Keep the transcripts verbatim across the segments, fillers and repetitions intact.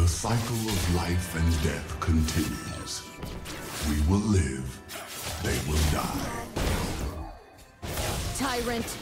The cycle of life and death continues. We will live, they will die. Tyrant!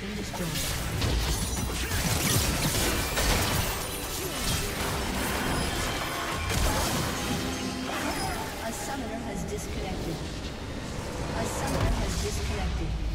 been destroyed. A summoner has disconnected. A summoner has disconnected.